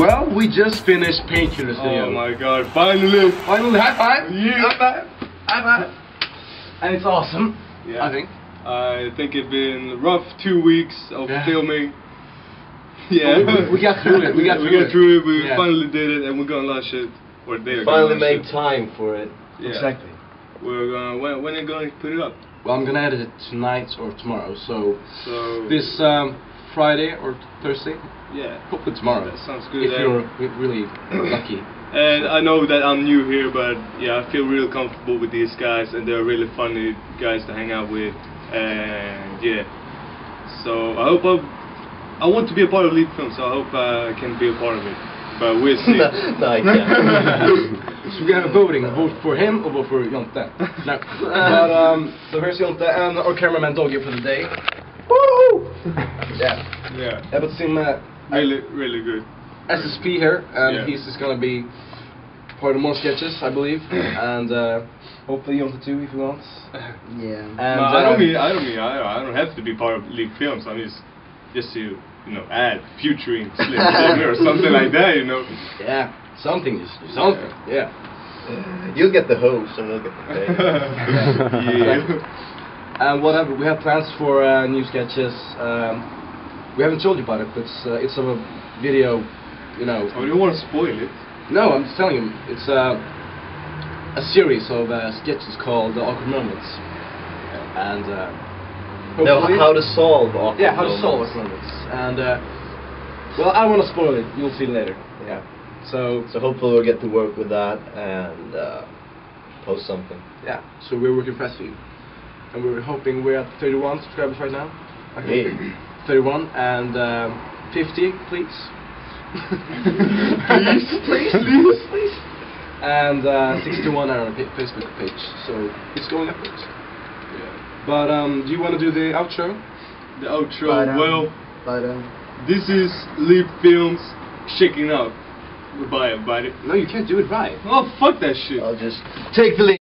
Well, we just finished painting this video. Oh my god, finally! Finally, high five! Yeah. High five! High five! And it's awesome, yeah. I think. I think it's been rough 2 weeks of filming. Yeah. We got through it, we got through it, we finally did it, and we're gonna launch it. Or they finally made time for it. Yeah. Exactly. We're gonna, when are you gonna put it up? Well, I'm gonna edit it tonight or tomorrow, so this Friday or Thursday? Yeah. Hopefully tomorrow. That sounds good. If you're really lucky. And I know that I'm new here, but yeah, I feel real comfortable with these guys, and they're really funny guys to hang out with, and yeah. So I hope I want to be a part of Leap Film, so I hope I can be a part of it. But we'll see. No, I can't. So we got a voting. Vote for him or vote for Jonte. No. But so here's Jonte and our cameraman Doggy for the day. Woo! Yeah. Yeah. Yeah, but seem really, really good. SSP here, and he's just gonna be part of more sketches, I believe, and hopefully Jonte too if you want. Yeah. And no, I don't have to be part of Leap Films. I mean, it's just you know, add featuring Slim or something like that, you know. Yeah, something. Yeah. You'll get the host, and we'll get the pay. Yeah. And whatever, we have plans for new sketches. We haven't told you about it, but it's of a video, you know. Oh, you don't want to spoil it? No, I'm just telling you. It's a series of sketches called the Awkward Moments, and. No, how to solve awkward moments. Yeah, how to solve awkward moments. And, well, I don't want to spoil it. You'll see later. Yeah. So hopefully we'll get to work with that and post something. Yeah. So we're working fast for you. And we're hoping we're at 31 subscribers right now. Okay. 31 and 50, please. please. And 61 are on the Facebook page. So it's going upwards. But do you want to do the outro? The outro, this is Leap Films shaking up. Goodbye, everybody. No, you can't do it right. Oh, fuck that shit. I'll just take the lead.